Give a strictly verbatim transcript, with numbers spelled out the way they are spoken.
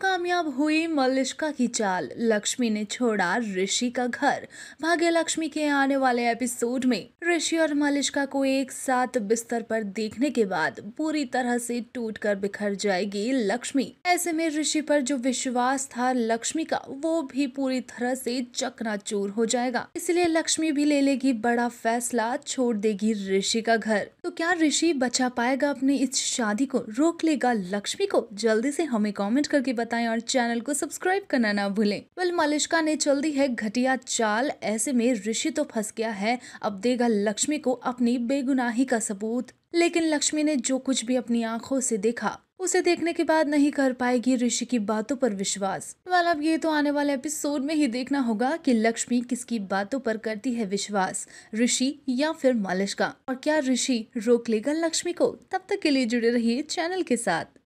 कामयाब हुई मलिष्का की चाल, लक्ष्मी ने छोड़ा ऋषि का घर। भाग्य लक्ष्मी के आने वाले एपिसोड में ऋषि और मलिष्का को एक साथ बिस्तर पर देखने के बाद पूरी तरह से टूटकर बिखर जाएगी लक्ष्मी। ऐसे में ऋषि पर जो विश्वास था लक्ष्मी का वो भी पूरी तरह से चकनाचूर हो जाएगा, इसलिए लक्ष्मी भी ले लेगी बड़ा फैसला, छोड़ देगी ऋषि का घर। तो क्या ऋषि बचा पाएगा अपनी इस शादी को, रोक लेगा लक्ष्मी को? जल्दी से हमें कमेंट करके बताएं और चैनल को सब्सक्राइब करना ना भूलें। वेल मलिष्का ने चल दी है घटिया चाल, ऐसे में ऋषि तो फंस गया है, अब देगा लक्ष्मी को अपनी बेगुनाही का सबूत। लेकिन लक्ष्मी ने जो कुछ भी अपनी आंखों से देखा उसे देखने के बाद नहीं कर पाएगी ऋषि की बातों पर विश्वास। वाल अब ये तो आने वाले एपिसोड में ही देखना होगा कि लक्ष्मी किसकी बातों पर करती है विश्वास, ऋषि या फिर मलिष्का, और क्या ऋषि रोक लेगा लक्ष्मी को? तब तक के लिए जुड़े रहिए चैनल के साथ।